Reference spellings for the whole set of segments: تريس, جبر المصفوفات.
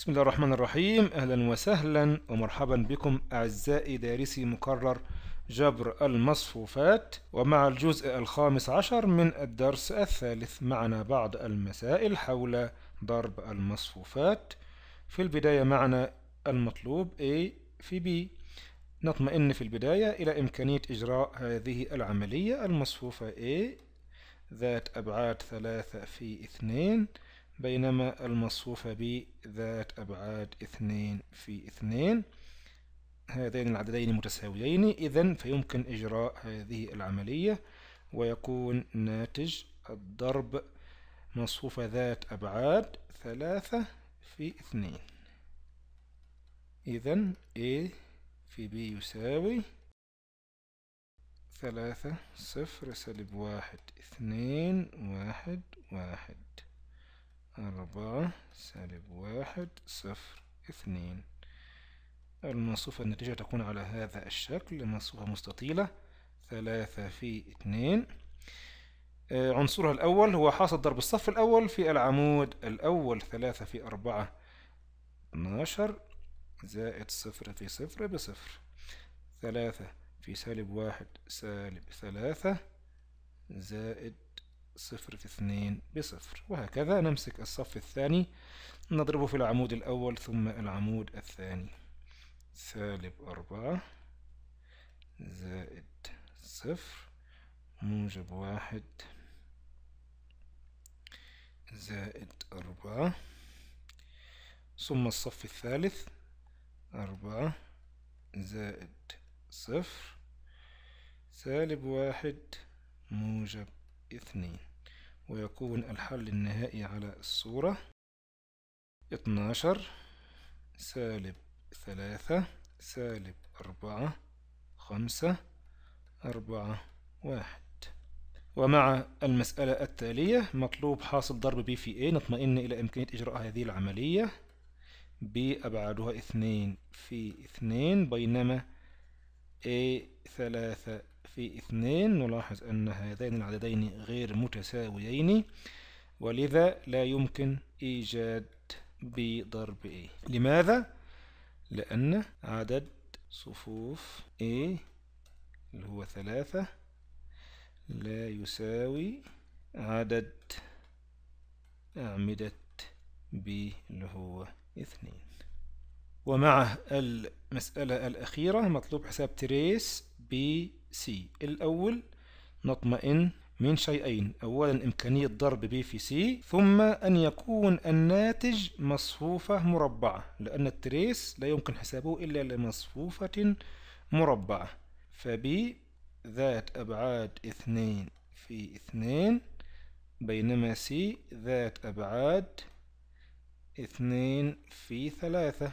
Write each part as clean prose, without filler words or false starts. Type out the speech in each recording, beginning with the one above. بسم الله الرحمن الرحيم. أهلا وسهلا ومرحبا بكم أعزائي دارسي مكرر جبر المصفوفات، ومع الجزء الخامس عشر من الدرس الثالث. معنا بعض المسائل حول ضرب المصفوفات. في البداية معنا المطلوب A في B. نطمئن في البداية إلى إمكانية إجراء هذه العملية. المصفوفة A ذات أبعاد 3 في 2، بينما المصفوفة B ذات أبعاد 2 في 2. هذين العددين متساويين، إذن فيمكن إجراء هذه العملية ويكون ناتج الضرب مصفوفة ذات أبعاد 3 في 2. إذن A في B يساوي 3 - 0 - 1 2 1 1، 4 - 1 0 2. المصفوفة النتيجة تكون على هذا الشكل، مصفوفة مستطيلة 3 في 2. عنصرها الأول هو حاصل ضرب الصف الأول في العمود الأول، 3 في 4 12 زائد 0 في 0 بصفر، 3 في -1 - 3 زائد 0 في 2 بصفر، وهكذا. نمسك الصف الثاني نضربه في العمود الأول ثم العمود الثاني، -4 زائد 0 موجب 1 زائد 4، ثم الصف الثالث 4 زائد 0 -1 موجب 2، ويكون الحل النهائي على الصورة 12 -3 - 4 5 4 1. ومع المسألة التالية مطلوب حاصل ضرب B في A. نطمئن إلى إمكانية إجراء هذه العملية. B أبعادها 2 في 2، بينما A 3 في 2. نلاحظ أن هذين العددين غير متساويين، ولذا لا يمكن إيجاد B ضرب A. لماذا؟ لأن عدد صفوف A اللي هو 3 لا يساوي عدد أعمدة B اللي هو 2. ومع المسألة الأخيرة مطلوب حساب تريس BC. الأول نطمئن من شيئين: أولا إمكانية ضرب B في C، ثم أن يكون الناتج مصفوفة مربعة، لأن التريس لا يمكن حسابه إلا لمصفوفة مربعة. فB ذات أبعاد 2 في 2، بينما C ذات أبعاد 2 في 3.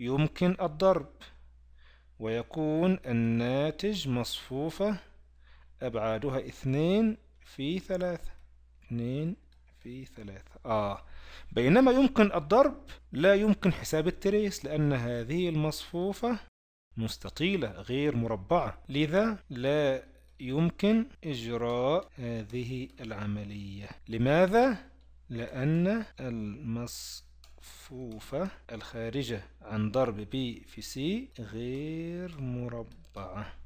يمكن الضرب ويكون الناتج مصفوفة أبعادها 2 في 3، 2 في 3. بينما يمكن الضرب لا يمكن حساب التريس، لأن هذه المصفوفة مستطيلة غير مربعة، لذا لا يمكن إجراء هذه العملية. لماذا؟ لأن المصفوفة الخارجة عن ضرب B في C غير مربعة.